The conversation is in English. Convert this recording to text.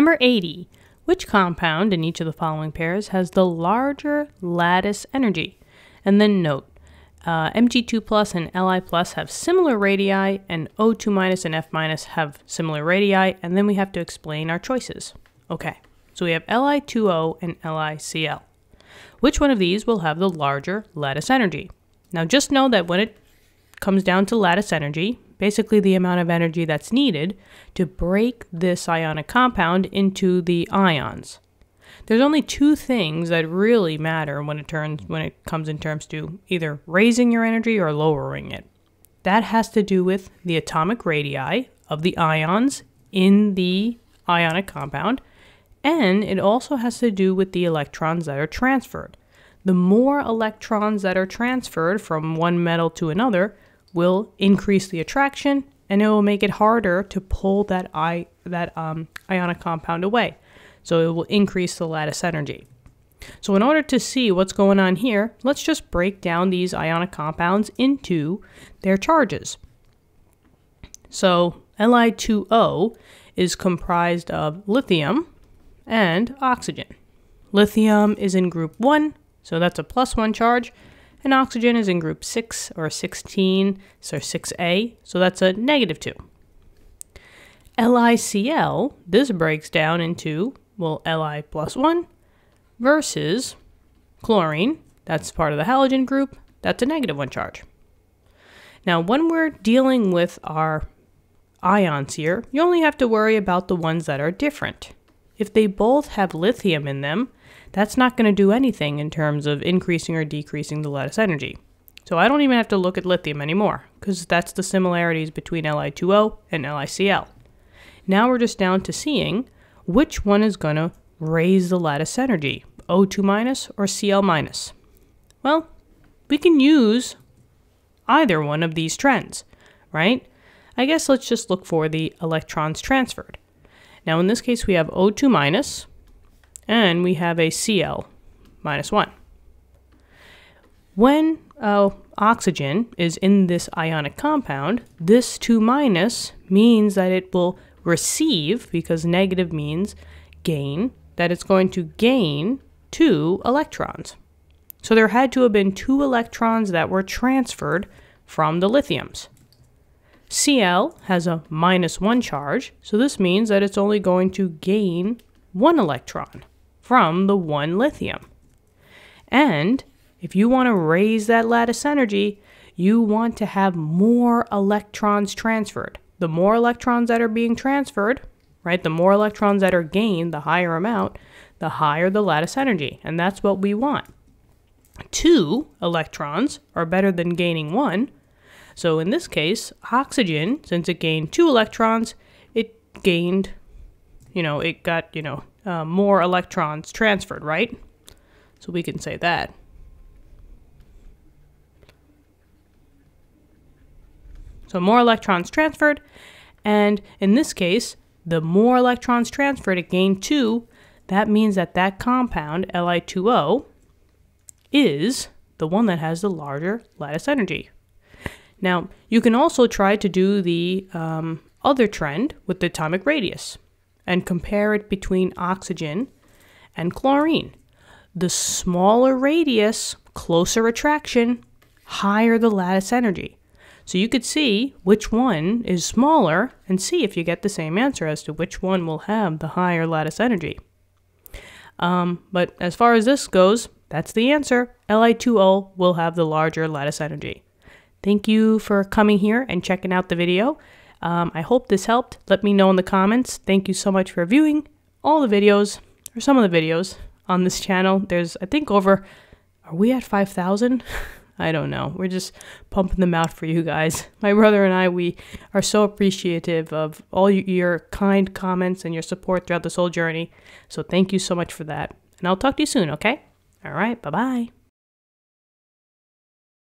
Number 80. Which compound in each of the following pairs has the larger lattice energy? And then note, Mg2+ and Li+ have similar radii, and O2- and F- have similar radii, and then we have to explain our choices. Okay, so we have Li2O and LiCl. Which one of these will have the larger lattice energy? Now just know that when it comes down to lattice energy, basically the amount of energy that's needed to break this ionic compound into the ions. There's only two things that really matter when it comes in terms to either raising your energy or lowering it. That has to do with the atomic radii of the ions in the ionic compound, and it also has to do with the electrons that are transferred. The more electrons that are transferred from one metal to another will increase the attraction, and it will make it harder to pull that ionic compound away. So it will increase the lattice energy. So in order to see what's going on here, let's just break down these ionic compounds into their charges. So Li2O is comprised of lithium and oxygen. Lithium is in group 1, so that's a +1 charge, and oxygen is in group 6 or 16, so 6A, so that's a -2. LiCl, this breaks down into, well, Li plus 1 versus chlorine, that's part of the halogen group, that's a -1 charge. Now, when we're dealing with our ions here, you only have to worry about the ones that are different. If they both have lithium in them, that's not going to do anything in terms of increasing or decreasing the lattice energy. So I don't even have to look at lithium anymore, because that's the similarities between Li2O and LiCl. Now we're just down to seeing which one is going to raise the lattice energy, O2- or Cl-. Well, we can use either one of these trends, right? I guess let's just look for the electrons transferred. Now in this case we have O2- and we have a Cl-1. When oxygen is in this ionic compound, this 2- means that it will receive, because negative means gain, that it's going to gain 2 electrons. So there had to have been 2 electrons that were transferred from the lithiums. Cl has a -1 charge, so this means that it's only going to gain 1 electron from the 1 lithium. And if you want to raise that lattice energy, you want to have more electrons transferred. The more electrons that are being transferred, right, the more electrons that are gained, the higher amount, the higher the lattice energy. And that's what we want. 2 electrons are better than gaining 1. So in this case, oxygen, since it gained 2 electrons, it gained, more electrons transferred, right? So we can say that. So more electrons transferred, and in this case, the more electrons transferred, it gained 2. That means that that compound, Li2O, is the one that has the larger lattice energy. Now, you can also try to do the other trend with the atomic radius and compare it between oxygen and chlorine. The smaller radius, closer attraction, higher the lattice energy. So you could see which one is smaller and see if you get the same answer as to which one will have the higher lattice energy. But as far as this goes, that's the answer. Li2O will have the larger lattice energy. Thank you for coming here and checking out the video. I hope this helped. Let me know in the comments. Thank you so much for viewing all the videos, or some of the videos, on this channel. There's, I think, over, are we at 5,000? I don't know. We're just pumping them out for you guys. My brother and I, we are so appreciative of all your kind comments and your support throughout this whole journey. So thank you so much for that. And I'll talk to you soon, okay? All right, bye-bye.